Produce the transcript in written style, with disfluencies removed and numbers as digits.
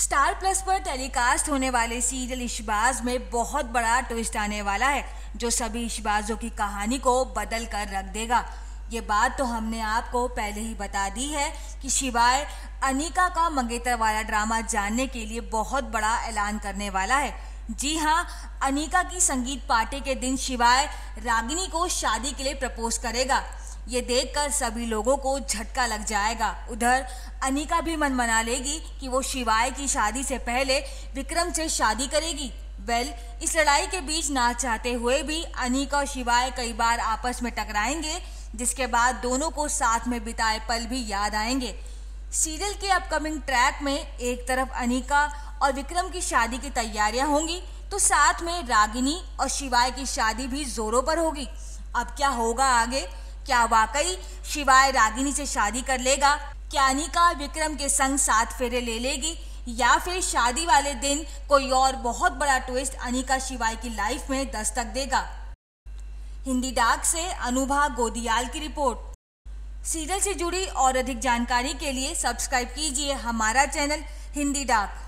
Star plus पर telecast होने वाले सीरियल इश्कबाज़ में बहुत बड़ा ट्विस्ट आने वाला है जो सभी इश्कबाज़ों की कहानी को बदल कर रख देगा। ये बात तो हमने आपको पहले ही बता दी है कि शिवाय अनिका का मंगेतर वाला ड्रामा जानने के लिए बहुत बड़ा ऐलान करने वाला है। जी हाँ, अनिका की संगीत पार्टी के दिन शिवाय रागिनी को शादी के लिए प्रपोज करेगा। ये देखकर सभी लोगों को झटका लग जाएगा। उधर अनिका भी मन मना लेगी कि वो शिवाय की शादी से पहले विक्रम से शादी करेगी। इस लड़ाई के बीच ना चाहते हुए भी अनिका और शिवाय कई बार आपस में टकराएंगे, जिसके बाद दोनों को साथ में बिताए पल भी याद आएंगे। सीरियल के अपकमिंग ट्रैक में एक तरफ अनिका और विक्रम की शादी की तैयारियां होंगी तो साथ में रागिनी और शिवाय की शादी भी जोरों पर होगी। अब क्या होगा आगे? क्या वाकई शिवाय रागिनी से शादी कर लेगा? क्या अनिका विक्रम के संग साथ फेरे ले लेगी? या फिर शादी वाले दिन कोई और बहुत बड़ा ट्विस्ट अनिका शिवाय की लाइफ में दस्तक देगा? हिंदी डाक से अनुभा गोदियाल की रिपोर्ट। सीरियल से जुड़ी और अधिक जानकारी के लिए सब्सक्राइब कीजिए हमारा चैनल हिंदी डाक।